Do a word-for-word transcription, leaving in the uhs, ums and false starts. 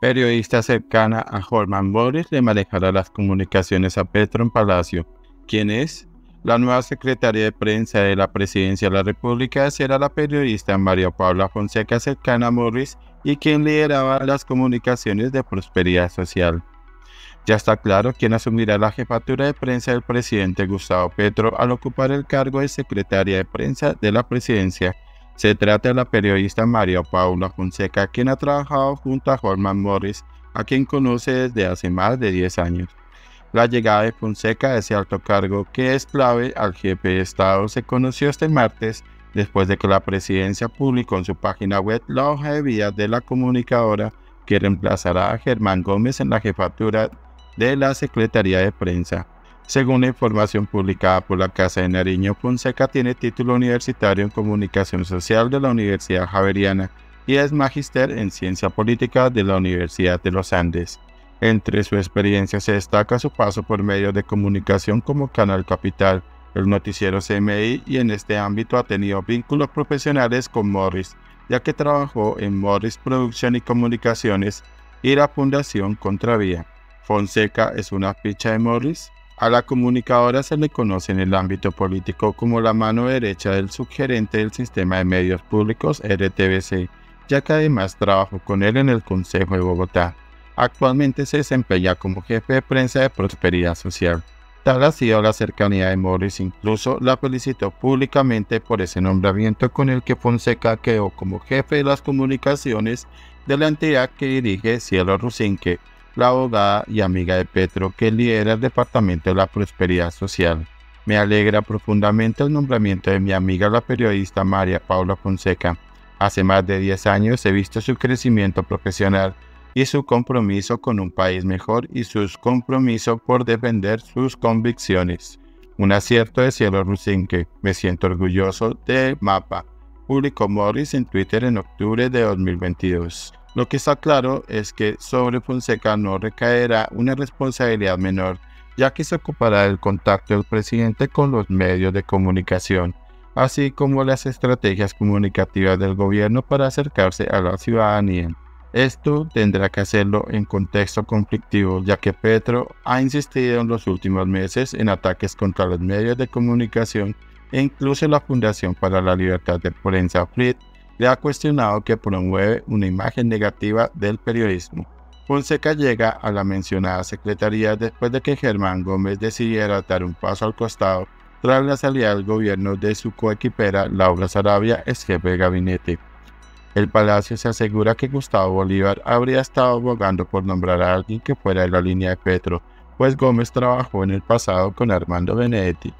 periodista cercana a Hollman Morris, le manejará las comunicaciones a Petro en Palacio, quien es la nueva secretaria de prensa de la Presidencia de la República. Será la periodista María Paula Fonseca, cercana a Morris y quien lideraba las comunicaciones de Prosperidad Social. Ya está claro quién asumirá la jefatura de prensa del presidente Gustavo Petro al ocupar el cargo de secretaria de prensa de la Presidencia. Se trata de la periodista María Paula Fonseca, quien ha trabajado junto a Hollman Morris, a quien conoce desde hace más de diez años. La llegada de Fonseca a ese alto cargo, que es clave al jefe de Estado, se conoció este martes después de que la Presidencia publicó en su página web la hoja de vida de la comunicadora que reemplazará a Germán Gómez en la jefatura de la Secretaría de Prensa. Según la información publicada por la Casa de Nariño, Fonseca tiene título universitario en Comunicación Social de la Universidad Javeriana y es magíster en Ciencia Política de la Universidad de los Andes. Entre su experiencia se destaca su paso por medios de comunicación como Canal Capital, el noticiero C M I, y en este ámbito ha tenido vínculos profesionales con Morris, ya que trabajó en Morris Producción y Comunicaciones y la Fundación Contravía. Fonseca es una ficha de Morris. A la comunicadora se le conoce en el ámbito político como la mano derecha del subgerente del sistema de medios públicos R T V C, ya que además trabajó con él en el Consejo de Bogotá. Actualmente se desempeña como jefe de prensa de Prosperidad Social. Tal ha sido la cercanía de Morris, incluso la felicitó públicamente por ese nombramiento con el que Fonseca quedó como jefe de las comunicaciones de la entidad que dirige Cielo Rusinque, la abogada y amiga de Petro, que lidera el Departamento de la Prosperidad Social. Me alegra profundamente el nombramiento de mi amiga la periodista María Paula Fonseca. Hace más de diez años he visto su crecimiento profesional y su compromiso con un país mejor y sus compromisos por defender sus convicciones. Un acierto de Cielo Rusinque. Me siento orgulloso de Mapa, publicó Morris en Twitter en octubre de dos mil veintidós. Lo que está claro es que sobre Fonseca no recaerá una responsabilidad menor, ya que se ocupará del contacto del presidente con los medios de comunicación, así como las estrategias comunicativas del gobierno para acercarse a la ciudadanía. Esto tendrá que hacerlo en contexto conflictivo, ya que Petro ha insistido en los últimos meses en ataques contra los medios de comunicación e incluso la Fundación para la Libertad de Prensa, F L I P, le ha cuestionado que promueve una imagen negativa del periodismo. Fonseca llega a la mencionada secretaría después de que Germán Gómez decidiera dar un paso al costado tras la salida del gobierno de su coequipera Laura Sarabia, ex jefe de gabinete. El Palacio se asegura que Gustavo Bolívar habría estado abogando por nombrar a alguien que fuera de la línea de Petro, pues Gómez trabajó en el pasado con Armando Benedetti.